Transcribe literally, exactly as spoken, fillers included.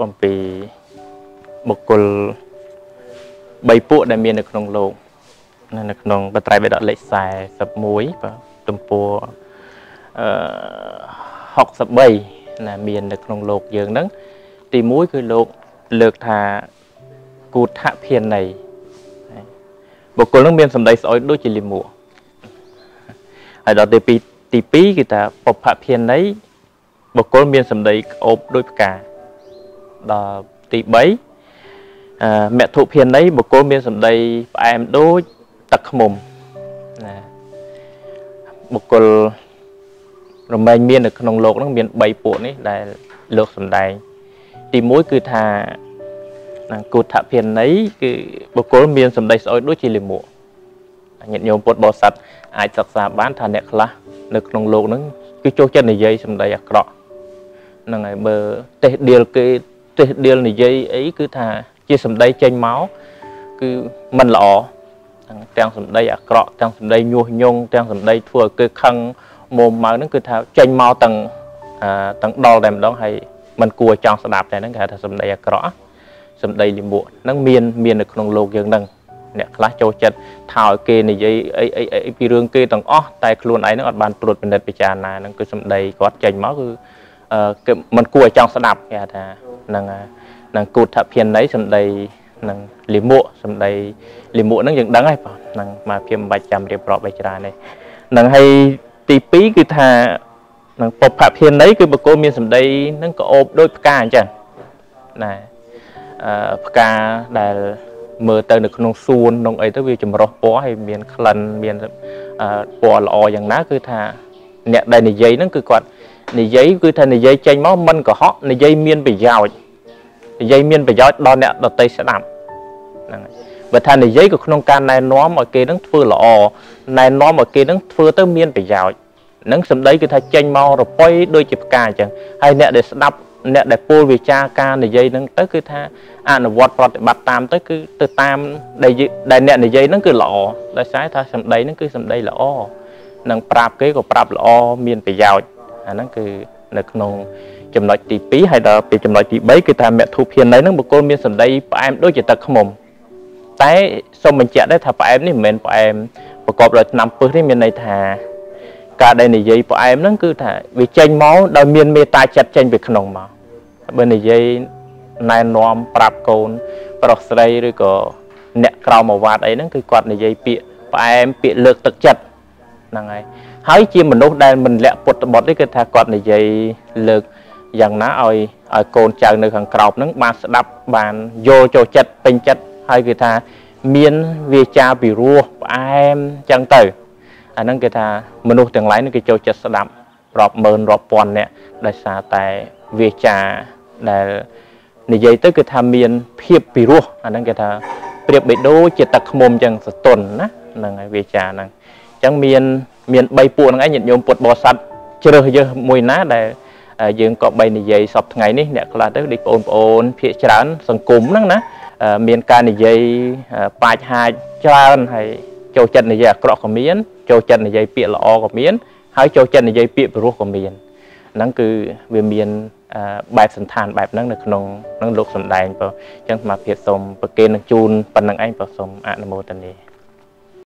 còn bị một cột bay buộc để miên được nòng lồng nên được nòng bắt tay về đợt lệ xài sập muối và tôm pua học sập bay là miên được nòng lột dường nắng thì muối cứ lột lược thà cụt hạ phiền này một cột nước miên sầm đầy sỏi đôi chỉ liềm mùa ở đó thì tí pí người ta bọc hạ phiền đấy một cột miên sầm đầy ốp đôi cả đó tí bấy à, mẹ thụ phiền đấy một cột miên sầm đầy em đôi tắc mồm một cột rồi mình miên được nòng lột nó miên bảy cuộn đấy là lược sầm đầy thì mỗi cứ thà cột thả phiền ấy cái bậc cố miên sầm đầy sỏi đôi chỉ liềm mộ nhận nhôm bột bò sạch ai sạch xa bán thà nẹt lá được nồng lụt nó cứ chốt chân này dây sầm đầy ạc rọ là ngày bờ tê điều cái tê điều này dây ấy cứ thà chia sầm đầy chanh máu cứ mình lọ trang sầm đầy ạc rọ trang sầm đầy nhung nhung trang sầm đầy thua cái khăn mồm máu nó cứ thà chanh máu tầng à, tầng đo đèm đó hay mình cua trong sầm đạp này nó cả thà sầm đầy ạc rọ sầm đầy liềm bộ nó miên miên được nông lô giường đằng nè lá châu chật thảo kê này dây ấy ấy ấy pi rương kê tầng ó tai luôn ấy nó còn bàn tuột bên đất bị tràn này nó cứ sầm đầy có chành máu cứ mình cua trong sầm đạp kìa thà nàng nàng cột thạp phiền đấy sầm đầy nàng liềm bộ sầm đầy liềm bộ nó giường đằng ấy nàng mà phim bạch chạm đẹp rõ bạch tràn này nàng hay tí pí cứ thà nàng bọc thạp phiền đấy cứ bọc cô miên sầm đầy nó có ốp đôi ca chẳng này ca là mờ từ được nông xuân nông ấy tới việc chấm rót bó hay miền khăn miền bò lò dạng ná cứ thà nẹt đây này giấy nó cứ quạt này giấy cứ thà này giấy chanh máu mân của họ này giấy miên bị giàu giấy miên bị giàu đo nẹt đợt tây sẽ làm và thà này giấy của nông can này nó mọi kia nó phơi lò này nó mọi kia nó phơi tới miên bị giàu nó sầm đấy cứ thà chanh máu rồi quay đôi chụp cà chẳng hay nẹt để đập nè để pol về cha ca này dây nó tới cứ tha anh là vật vật bát tam tới cứ từ tam đầy đầy nè này dây nó cứ lọ là trái tha sầm đầy nó cứ sầm đầy là o năng prap cái của prap là o miền bị giàu anh nó cứ là nông chấm loại tí pí hay là bị chấm loại tí bấy cứ tha mẹ thu phiền đấy nó một cô miền sầm đầy bà em đối chỉ tật không mồm tái xong mình chạy đấy tha bà em này mình bà em và cọp lại nằm bữa đấy miền này thà cả đây này dây bà em nó cứ thà vì chanh máu đòi miền mê tai chặt chanh bị nông mà bên này dây này nóm prap cồn prop sấy rồi có nẹt cào màu vạt ấy nó cứ quạt này dây pịa và em pịa lược tật chặt là ngay hái chi mình đốt đen mình lẹ bột bọt đấy cái thà quạt này dây lược rằng ná ơi ở cồn chào nơi hàng cào nó bàn đập bàn vô cho chặt pin chặt hay cái thà miên về cha bị rùa em chẳng tử anh nó cái thà mình đốt chẳng lấy nó cái cho chặt đập rọp mờn rọp pòn nè đại sa tài về cha để dây tới cái tham miên phiệp bị rùa anh đang cái thà phiệp bị đố chỉ tật mồm chẳng tuần á là ngày về trà năng chẳng miên miên bay buồn anh nhận nhôm bột bò sạch chưa giờ mùi ná để dương có bay này dây sập ngày ní nè là tới đi ôn ôn phía trán sần cúm năng ná miên ca này dây bạch hai tràn hay châu chân này dây cọ của miên châu chân này dây pịa lọ của miên hái châu chân này dây pịa bị rùa của miên năng cứ về miênแบบสันทานแบบนั่งในขนมนั่งลูกสมแดงเปล่าจังมาเพียรสมประเกณฑ์จูนปันนังไอ้เปล่าสมอนุโมทนา